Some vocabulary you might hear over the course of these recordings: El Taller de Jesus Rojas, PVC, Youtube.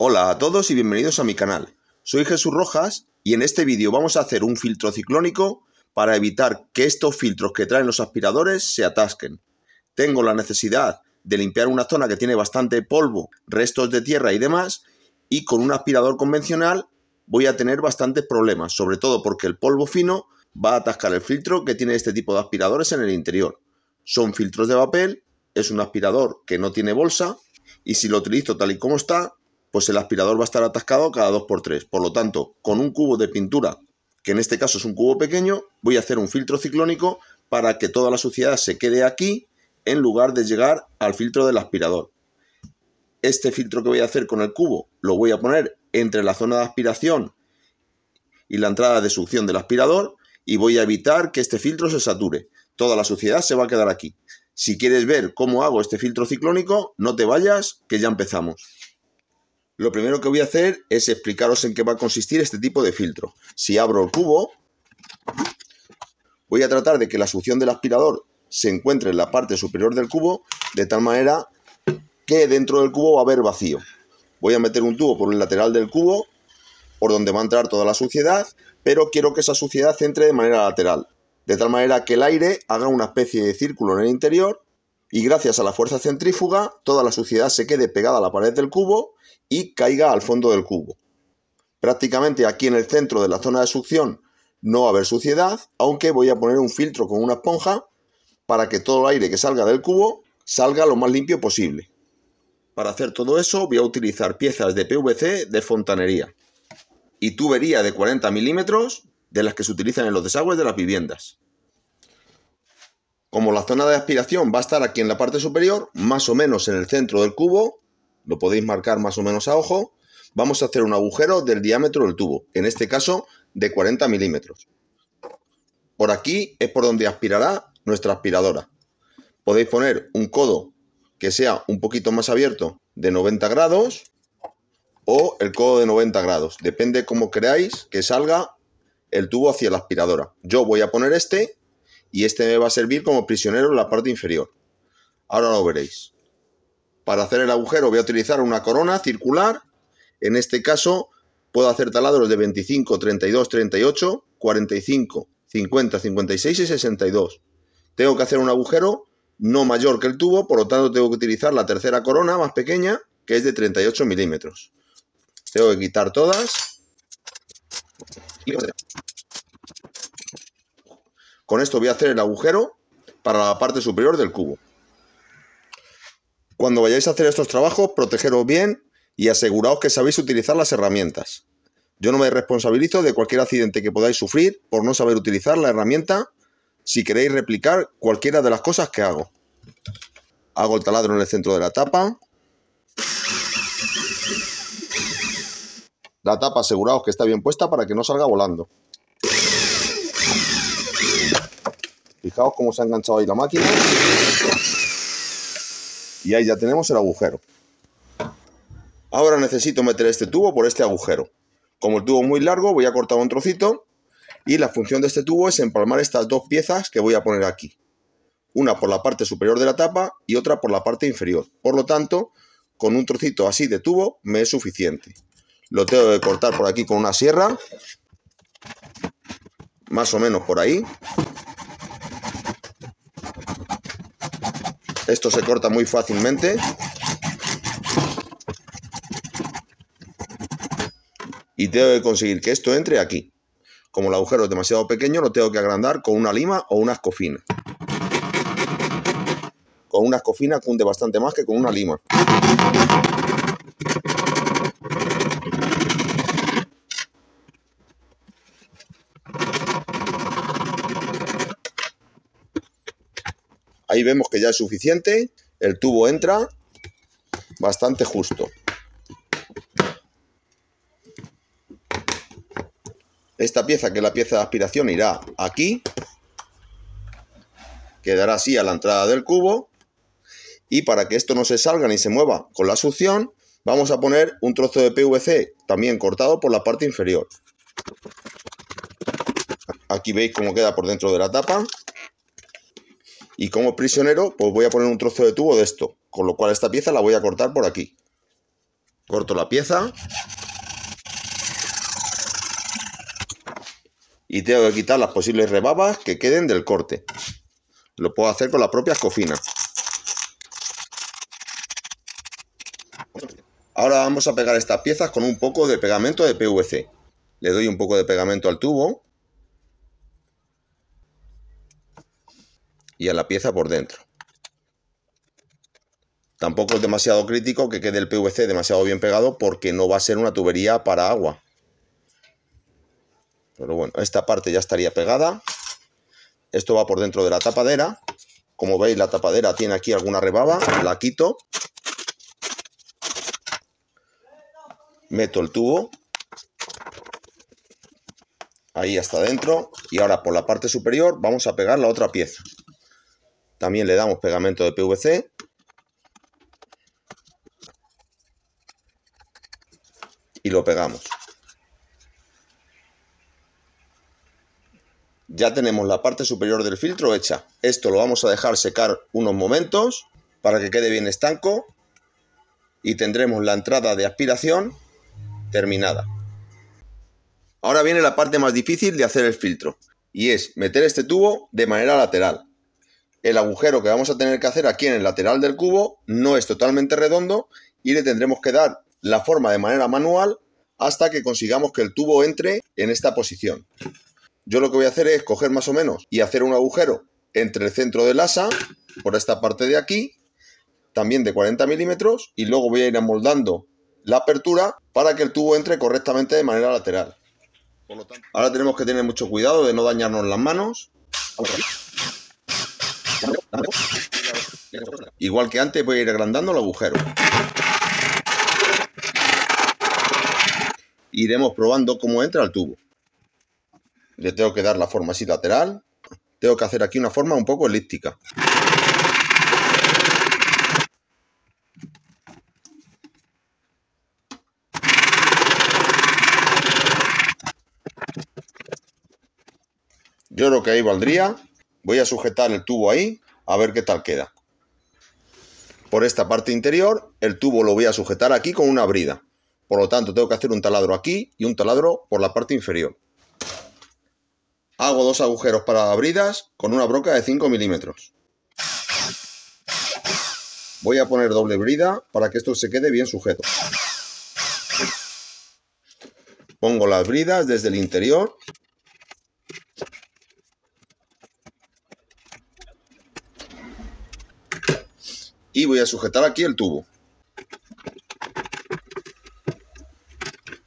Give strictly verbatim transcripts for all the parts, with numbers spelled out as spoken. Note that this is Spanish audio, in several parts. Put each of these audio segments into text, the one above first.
Hola a todos y bienvenidos a mi canal. Soy Jesús Rojas y en este vídeo vamos a hacer un filtro ciclónico para evitar que estos filtros que traen los aspiradores se atasquen. Tengo la necesidad de limpiar una zona que tiene bastante polvo, restos de tierra y demás, y con un aspirador convencional voy a tener bastantes problemas, sobre todo porque el polvo fino va a atascar el filtro que tiene este tipo de aspiradores en el interior. Son filtros de papel, es un aspirador que no tiene bolsa y si lo utilizo tal y como está, pues el aspirador va a estar atascado cada dos por tres. Por lo tanto, con un cubo de pintura, que en este caso es un cubo pequeño, voy a hacer un filtro ciclónico para que toda la suciedad se quede aquí en lugar de llegar al filtro del aspirador. Este filtro que voy a hacer con el cubo lo voy a poner entre la zona de aspiración y la entrada de succión del aspirador y voy a evitar que este filtro se sature. Toda la suciedad se va a quedar aquí. Si quieres ver cómo hago este filtro ciclónico, no te vayas, que ya empezamos. Lo primero que voy a hacer es explicaros en qué va a consistir este tipo de filtro. Si abro el cubo, voy a tratar de que la succión del aspirador se encuentre en la parte superior del cubo, de tal manera que dentro del cubo va a haber vacío. Voy a meter un tubo por el lateral del cubo, por donde va a entrar toda la suciedad, pero quiero que esa suciedad entre de manera lateral, de tal manera que el aire haga una especie de círculo en el interior y gracias a la fuerza centrífuga toda la suciedad se quede pegada a la pared del cubo y caiga al fondo del cubo. Prácticamente aquí en el centro de la zona de succión no va a haber suciedad, aunque voy a poner un filtro con una esponja para que todo el aire que salga del cubo salga lo más limpio posible. Para hacer todo eso voy a utilizar piezas de P V C de fontanería y tubería de cuarenta milímetros de las que se utilizan en los desagües de las viviendas. Como la zona de aspiración va a estar aquí en la parte superior, más o menos en el centro del cubo, lo podéis marcar más o menos a ojo, vamos a hacer un agujero del diámetro del tubo, en este caso de cuarenta milímetros. Por aquí es por donde aspirará nuestra aspiradora. Podéis poner un codo que sea un poquito más abierto de noventa grados o el codo de noventa grados, depende cómo queráis que salga el tubo hacia la aspiradora. Yo voy a poner este y este me va a servir como prisionero en la parte inferior. Ahora lo veréis. Para hacer el agujero voy a utilizar una corona circular. En este caso puedo hacer taladros de veinticinco, treinta y dos, treinta y ocho, cuarenta y cinco, cincuenta, cincuenta y seis y sesenta y dos. Tengo que hacer un agujero no mayor que el tubo, por lo tanto tengo que utilizar la tercera corona más pequeña, que es de treinta y ocho milímetros. Tengo que quitar todas. Con esto voy a hacer el agujero para la parte superior del cubo. Cuando vayáis a hacer estos trabajos, protegeros bien y aseguraos que sabéis utilizar las herramientas. Yo no me responsabilizo de cualquier accidente que podáis sufrir por no saber utilizar la herramienta si queréis replicar cualquiera de las cosas que hago. Hago el taladro en el centro de la tapa. La tapa aseguraos que está bien puesta para que no salga volando. Fijaos cómo se ha enganchado ahí la máquina y ahí ya tenemos el agujero. Ahora necesito meter este tubo por este agujero. Como el tubo es muy largo voy a cortar un trocito y la función de este tubo es empalmar estas dos piezas que voy a poner aquí. Una por la parte superior de la tapa y otra por la parte inferior. Por lo tanto, con un trocito así de tubo me es suficiente. Lo tengo que cortar por aquí con una sierra, más o menos por ahí. Esto se corta muy fácilmente y tengo que conseguir que esto entre aquí. Como el agujero es demasiado pequeño, lo tengo que agrandar con una lima o una escofina. Con una escofina cunde bastante más que con una lima. Ahí vemos que ya es suficiente, el tubo entra bastante justo. Esta pieza, que es la pieza de aspiración, irá aquí, quedará así a la entrada del cubo y para que esto no se salga ni se mueva con la succión, vamos a poner un trozo de P V C también cortado por la parte inferior. Aquí veis cómo queda por dentro de la tapa. Y como prisionero, pues voy a poner un trozo de tubo de esto, con lo cual esta pieza la voy a cortar por aquí. corto la pieza y tengo que quitar las posibles rebabas que queden del corte. Lo puedo hacer con la propia escofina. Ahora vamos a pegar estas piezas con un poco de pegamento de P V C. Le doy un poco de pegamento al tubo y a la pieza por dentro. Tampoco es demasiado crítico que quede el P V C demasiado bien pegado, porque no va a ser una tubería para agua. Pero bueno, esta parte ya estaría pegada. Esto va por dentro de la tapadera. Como veis, la tapadera tiene aquí alguna rebaba. La quito. Meto el tubo ahí hasta dentro. Y ahora por la parte superior vamos a pegar la otra pieza. También le damos pegamento de P V C. Y lo pegamos. Ya tenemos la parte superior del filtro hecha. Esto lo vamos a dejar secar unos momentos para que quede bien estanco y tendremos la entrada de aspiración terminada. Ahora viene la parte más difícil de hacer el filtro, y es meter este tubo de manera lateral. El agujero que vamos a tener que hacer aquí en el lateral del cubo no es totalmente redondo y le tendremos que dar la forma de manera manual hasta que consigamos que el tubo entre en esta posición. Yo lo que voy a hacer es coger más o menos y hacer un agujero entre el centro del asa, por esta parte de aquí, también de cuarenta milímetros, y luego voy a ir amoldando la apertura para que el tubo entre correctamente de manera lateral. Por lo tanto, ahora tenemos que tener mucho cuidado de no dañarnos las manos. Igual que antes, voy a ir agrandando el agujero. Iremos probando cómo entra el tubo. Le tengo que dar la forma así lateral. Tengo que hacer aquí una forma un poco elíptica. Yo creo que ahí valdría. Voy a sujetar el tubo ahí, a ver qué tal queda. Por esta parte interior, el tubo lo voy a sujetar aquí con una brida. Por lo tanto, tengo que hacer un taladro aquí y un taladro por la parte inferior. Hago dos agujeros para bridas con una broca de cinco milímetros. Voy a poner doble brida para que esto se quede bien sujeto. Pongo las bridas desde el interior. Y voy a sujetar aquí el tubo.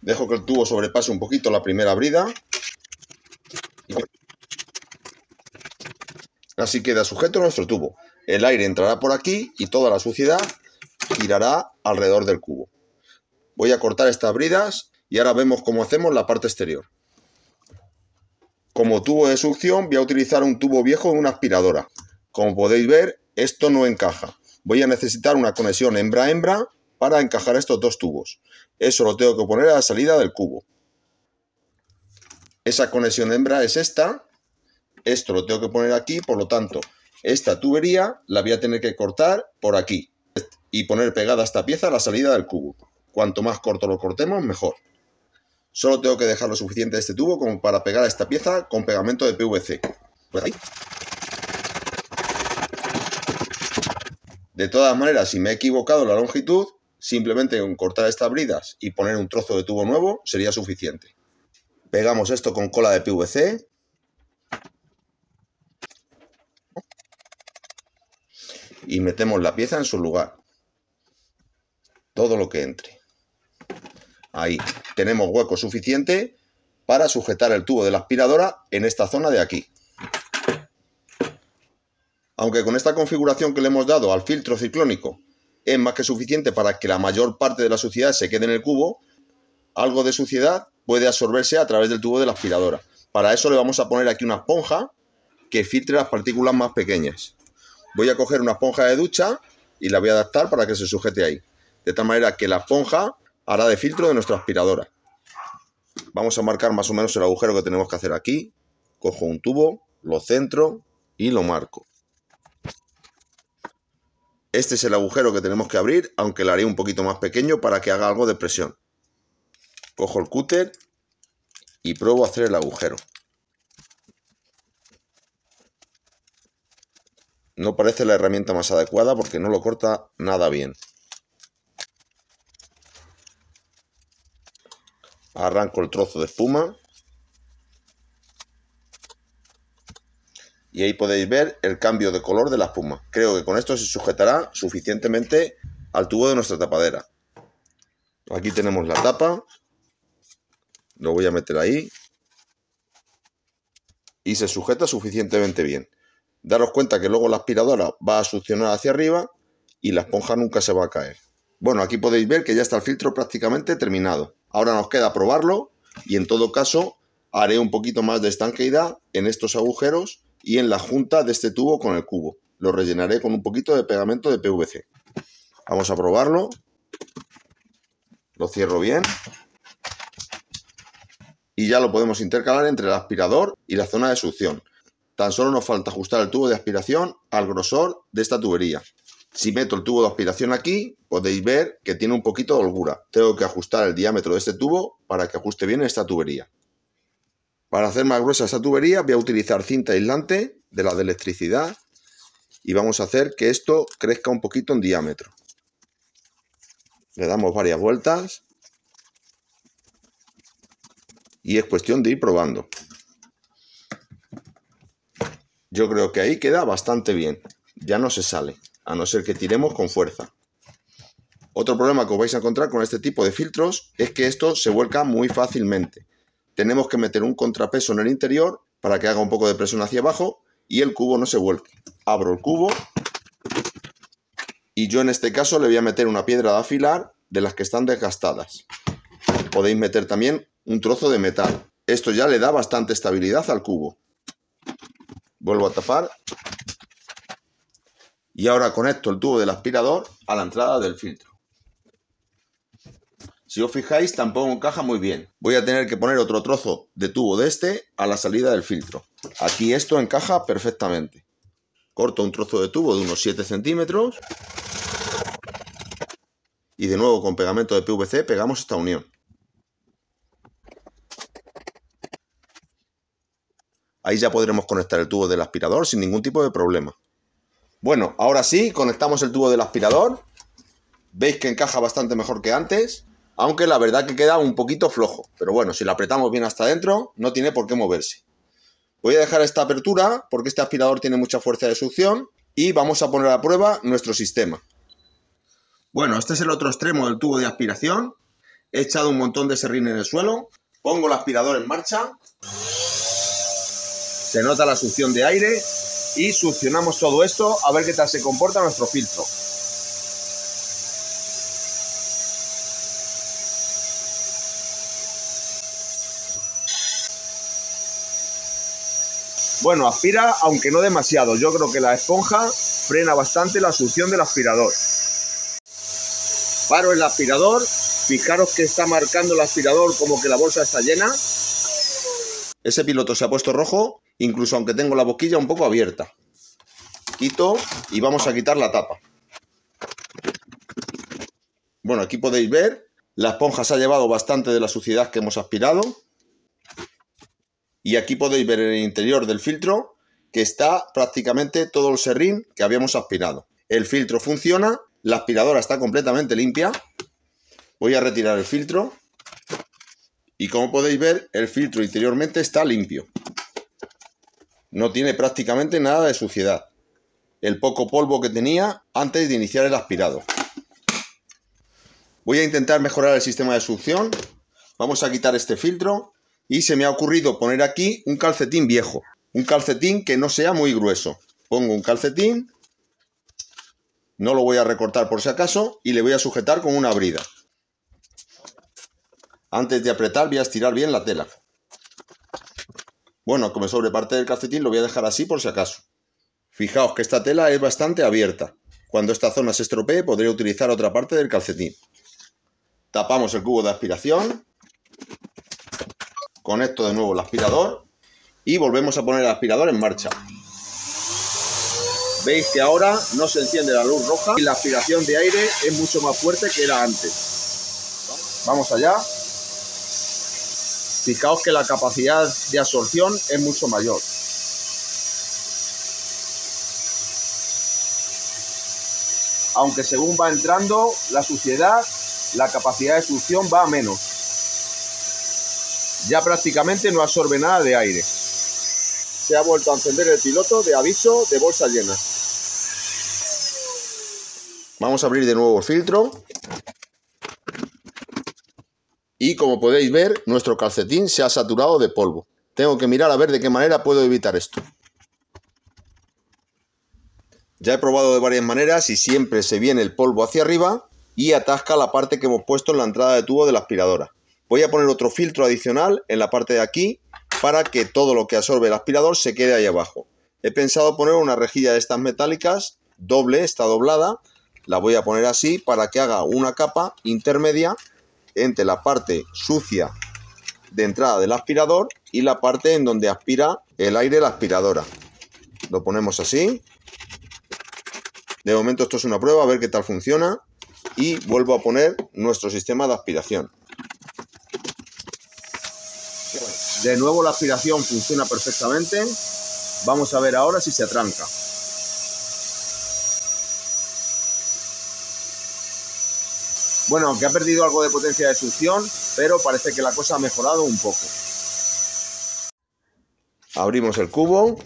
Dejo que el tubo sobrepase un poquito la primera brida. Así queda sujeto nuestro tubo. El aire entrará por aquí y toda la suciedad girará alrededor del cubo. Voy a cortar estas bridas y ahora vemos cómo hacemos la parte exterior. Como tubo de succión voy a utilizar un tubo viejo en una aspiradora. Como podéis ver, esto no encaja. Voy a necesitar una conexión hembra-hembra para encajar estos dos tubos. Eso lo tengo que poner a la salida del cubo. Esa conexión hembra es esta. Esto lo tengo que poner aquí, por lo tanto, esta tubería la voy a tener que cortar por aquí y poner pegada esta pieza a la salida del cubo. Cuanto más corto lo cortemos, mejor. Solo tengo que dejar lo suficiente de este tubo como para pegar a esta pieza con pegamento de P V C. Pues ahí. De todas maneras, si me he equivocado en la longitud, simplemente con cortar estas bridas y poner un trozo de tubo nuevo sería suficiente. Pegamos esto con cola de P V C. Y metemos la pieza en su lugar. Todo lo que entre. Ahí. Tenemos hueco suficiente para sujetar el tubo de la aspiradora en esta zona de aquí. Aunque con esta configuración que le hemos dado al filtro ciclónico es más que suficiente para que la mayor parte de la suciedad se quede en el cubo, algo de suciedad puede absorberse a través del tubo de la aspiradora. Para eso le vamos a poner aquí una esponja que filtre las partículas más pequeñas. Voy a coger una esponja de ducha y la voy a adaptar para que se sujete ahí. De tal manera que la esponja hará de filtro de nuestra aspiradora. Vamos a marcar más o menos el agujero que tenemos que hacer aquí. Cojo un tubo, lo centro y lo marco. Este es el agujero que tenemos que abrir, aunque lo haré un poquito más pequeño para que haga algo de presión. Cojo el cúter y pruebo a hacer el agujero. No parece la herramienta más adecuada porque no lo corta nada bien. Arranco el trozo de espuma. Y ahí podéis ver el cambio de color de la espuma. Creo que con esto se sujetará suficientemente al tubo de nuestra tapadera. Aquí tenemos la tapa. Lo voy a meter ahí. Y se sujeta suficientemente bien. Daros cuenta que luego la aspiradora va a succionar hacia arriba y la esponja nunca se va a caer. Bueno, aquí podéis ver que ya está el filtro prácticamente terminado. Ahora nos queda probarlo y en todo caso haré un poquito más de estanqueidad en estos agujeros y en la junta de este tubo con el cubo. Lo rellenaré con un poquito de pegamento de P V C. Vamos a probarlo. Lo cierro bien. Y ya lo podemos intercalar entre el aspirador y la zona de succión. Tan solo nos falta ajustar el tubo de aspiración al grosor de esta tubería. Si meto el tubo de aspiración aquí, podéis ver que tiene un poquito de holgura. Tengo que ajustar el diámetro de este tubo para que ajuste bien esta tubería. Para hacer más gruesa esta tubería voy a utilizar cinta aislante de la de electricidad y vamos a hacer que esto crezca un poquito en diámetro. Le damos varias vueltas y es cuestión de ir probando. Yo creo que ahí queda bastante bien, ya no se sale, a no ser que tiremos con fuerza. Otro problema que os vais a encontrar con este tipo de filtros es que esto se vuelca muy fácilmente. Tenemos que meter un contrapeso en el interior para que haga un poco de presión hacia abajo y el cubo no se vuelque. Abro el cubo y yo en este caso le voy a meter una piedra de afilar de las que están desgastadas. Podéis meter también un trozo de metal. Esto ya le da bastante estabilidad al cubo. Vuelvo a tapar y ahora conecto el tubo del aspirador a la entrada del filtro. Si os fijáis, tampoco encaja muy bien. Voy a tener que poner otro trozo de tubo de este a la salida del filtro. Aquí esto encaja perfectamente. Corto un trozo de tubo de unos siete centímetros y de nuevo con pegamento de P V C pegamos esta unión. Ahí ya podremos conectar el tubo del aspirador sin ningún tipo de problema. Bueno, ahora sí, conectamos el tubo del aspirador. Veis que encaja bastante mejor que antes, aunque la verdad que queda un poquito flojo. Pero bueno, si lo apretamos bien hasta adentro, no tiene por qué moverse. Voy a dejar esta apertura porque este aspirador tiene mucha fuerza de succión y vamos a poner a prueba nuestro sistema. Bueno, este es el otro extremo del tubo de aspiración. He echado un montón de serrín en el suelo. Pongo el aspirador en marcha. Se nota la succión de aire y succionamos todo esto a ver qué tal se comporta nuestro filtro. Bueno, aspira aunque no demasiado. Yo creo que la esponja frena bastante la succión del aspirador. Paro el aspirador. Fijaros que está marcando el aspirador como que la bolsa está llena. Ese piloto se ha puesto rojo, incluso aunque tengo la boquilla un poco abierta. Quito y vamos a quitar la tapa. Bueno, aquí podéis ver, la esponja se ha llevado bastante de la suciedad que hemos aspirado. Y aquí podéis ver en el interior del filtro que está prácticamente todo el serrín que habíamos aspirado. El filtro funciona, la aspiradora está completamente limpia. Voy a retirar el filtro. Y como podéis ver, el filtro interiormente está limpio. No tiene prácticamente nada de suciedad. El poco polvo que tenía antes de iniciar el aspirado. Voy a intentar mejorar el sistema de succión. Vamos a quitar este filtro. Y se me ha ocurrido poner aquí un calcetín viejo. Un calcetín que no sea muy grueso. Pongo un calcetín. No lo voy a recortar por si acaso. Y le voy a sujetar con una brida. Antes de apretar voy a estirar bien la tela. Bueno, como sobre parte del calcetín lo voy a dejar así por si acaso. Fijaos que esta tela es bastante abierta. Cuando esta zona se estropee podré utilizar otra parte del calcetín. Tapamos el cubo de aspiración. Conecto de nuevo el aspirador. Y volvemos a poner el aspirador en marcha. Veis que ahora no se enciende la luz roja y la aspiración de aire es mucho más fuerte que era antes. Vamos allá. Fijaos que la capacidad de absorción es mucho mayor. Aunque según va entrando la suciedad, la capacidad de succión va a menos. Ya prácticamente no absorbe nada de aire. Se ha vuelto a encender el piloto de aviso de bolsa llena. Vamos a abrir de nuevo el filtro. Y como podéis ver, nuestro calcetín se ha saturado de polvo. Tengo que mirar a ver de qué manera puedo evitar esto. Ya he probado de varias maneras y siempre se viene el polvo hacia arriba y atasca la parte que hemos puesto en la entrada de tubo de la aspiradora. Voy a poner otro filtro adicional en la parte de aquí para que todo lo que absorbe el aspirador se quede ahí abajo. He pensado poner una rejilla de estas metálicas, doble, está doblada. La voy a poner así para que haga una capa intermedia entre la parte sucia de entrada del aspirador y la parte en donde aspira el aire la aspiradora. Lo ponemos así. De momento esto es una prueba, a ver qué tal funciona. Y vuelvo a poner nuestro sistema de aspiración. De nuevo la aspiración funciona perfectamente. Vamos a ver ahora si se tranca. Bueno, aunque ha perdido algo de potencia de succión, pero parece que la cosa ha mejorado un poco. Abrimos el cubo.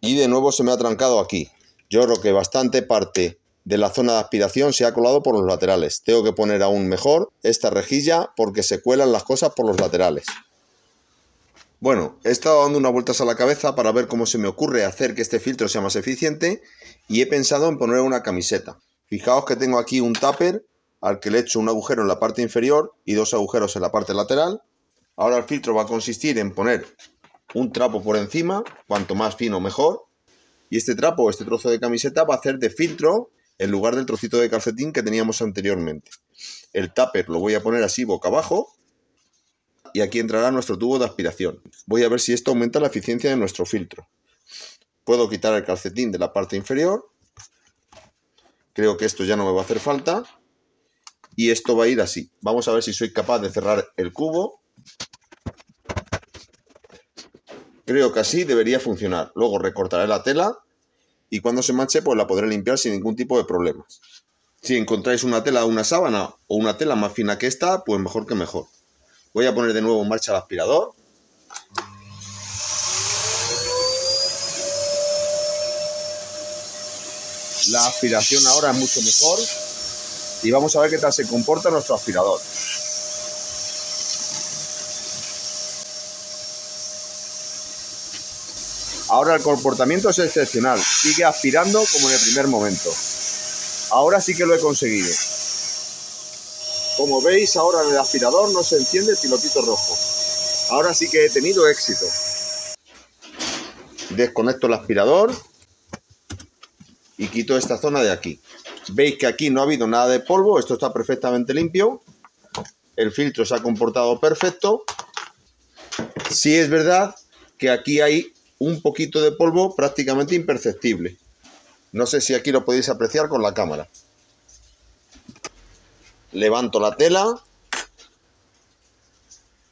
Y de nuevo se me ha trancado aquí. Yo creo que bastante parte de la zona de aspiración se ha colado por los laterales. Tengo que poner aún mejor esta rejilla porque se cuelan las cosas por los laterales. Bueno, he estado dando unas vueltas a la cabeza para ver cómo se me ocurre hacer que este filtro sea más eficiente y he pensado en poner una camiseta. Fijaos que tengo aquí un tupper al que le he hecho un agujero en la parte inferior y dos agujeros en la parte lateral. Ahora el filtro va a consistir en poner un trapo por encima, cuanto más fino mejor, y este trapo, este trozo de camiseta va a hacer de filtro en lugar del trocito de calcetín que teníamos anteriormente. El tupper lo voy a poner así boca abajo y aquí entrará nuestro tubo de aspiración. Voy a ver si esto aumenta la eficiencia de nuestro filtro. Puedo quitar el calcetín de la parte inferior, creo que esto ya no me va a hacer falta y esto va a ir así. Vamos a ver si soy capaz de cerrar el cubo. Creo que así debería funcionar. Luego recortaré la tela y cuando se manche pues la podré limpiar sin ningún tipo de problemas. Si encontráis una tela, una sábana o una tela más fina que esta, pues mejor que mejor. Voy a poner de nuevo en marcha el aspirador. La aspiración ahora es mucho mejor y vamos a ver qué tal se comporta nuestro aspirador. Ahora el comportamiento es excepcional, sigue aspirando como en el primer momento. Ahora sí que lo he conseguido. Como veis, ahora en el aspirador no se enciende el pilotito rojo. Ahora sí que he tenido éxito. Desconecto el aspirador y quito esta zona de aquí. Veis que aquí no ha habido nada de polvo, esto está perfectamente limpio. El filtro se ha comportado perfecto. Sí es verdad que aquí hay un poquito de polvo prácticamente imperceptible. No sé si aquí lo podéis apreciar con la cámara. Levanto la tela.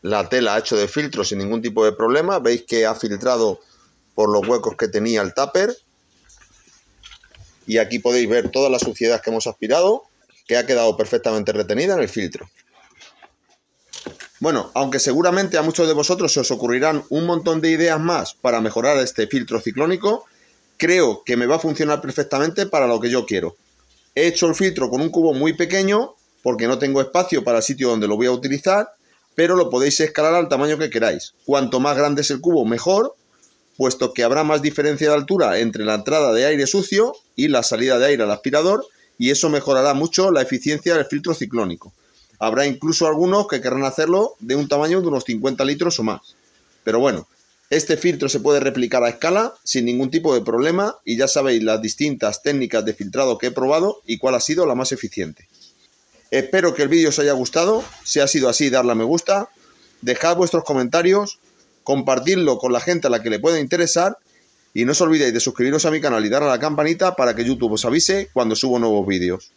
La tela ha hecho de filtro sin ningún tipo de problema. Veis que ha filtrado por los huecos que tenía el tupper. Y aquí podéis ver toda la suciedad que hemos aspirado, que ha quedado perfectamente retenida en el filtro. Bueno, aunque seguramente a muchos de vosotros se os ocurrirán un montón de ideas más para mejorar este filtro ciclónico, creo que me va a funcionar perfectamente para lo que yo quiero. He hecho el filtro con un cubo muy pequeño, porque no tengo espacio para el sitio donde lo voy a utilizar, pero lo podéis escalar al tamaño que queráis. Cuanto más grande es el cubo, mejor, puesto que habrá más diferencia de altura entre la entrada de aire sucio y la salida de aire al aspirador, y eso mejorará mucho la eficiencia del filtro ciclónico. Habrá incluso algunos que querrán hacerlo de un tamaño de unos cincuenta litros o más. Pero bueno, este filtro se puede replicar a escala sin ningún tipo de problema y ya sabéis las distintas técnicas de filtrado que he probado y cuál ha sido la más eficiente. Espero que el vídeo os haya gustado. Si ha sido así, darle a me gusta, dejad vuestros comentarios, compartidlo con la gente a la que le pueda interesar Y no os olvidéis de suscribiros a mi canal y dar a la campanita para que YouTube os avise cuando subo nuevos vídeos.